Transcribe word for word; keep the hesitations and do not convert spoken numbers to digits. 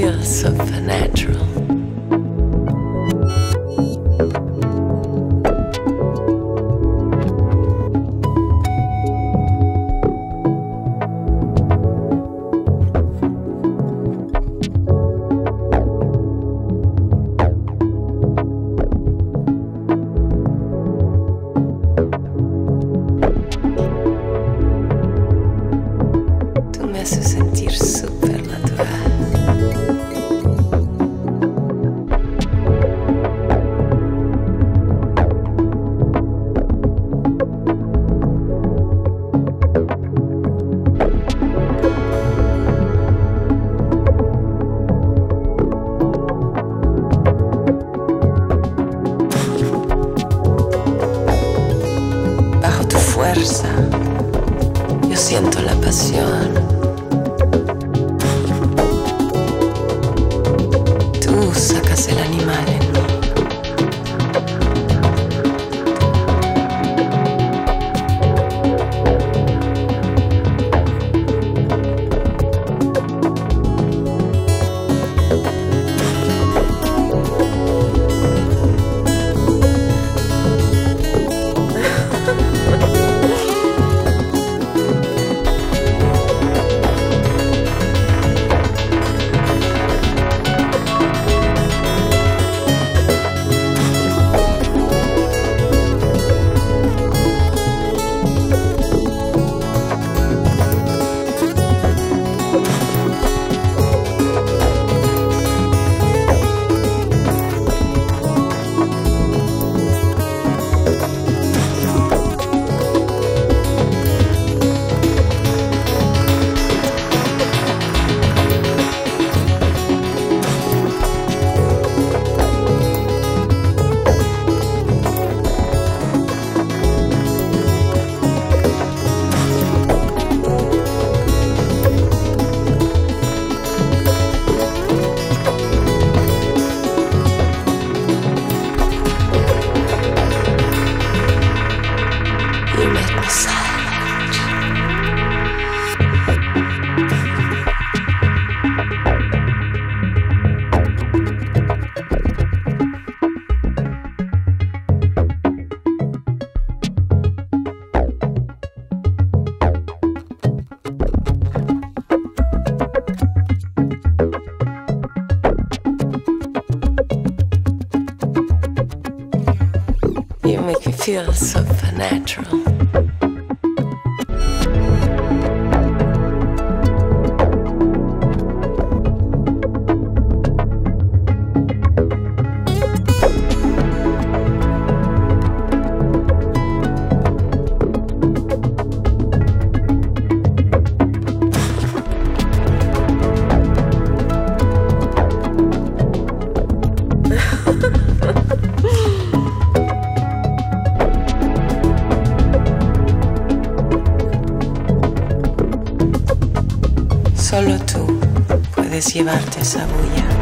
feel supernatural. Se sentir supernatural. Bajo tu fuerza, yo siento la pasión. Sacas el animal en You make me feel supernatural. Solo tú puedes llevarte esa bulla.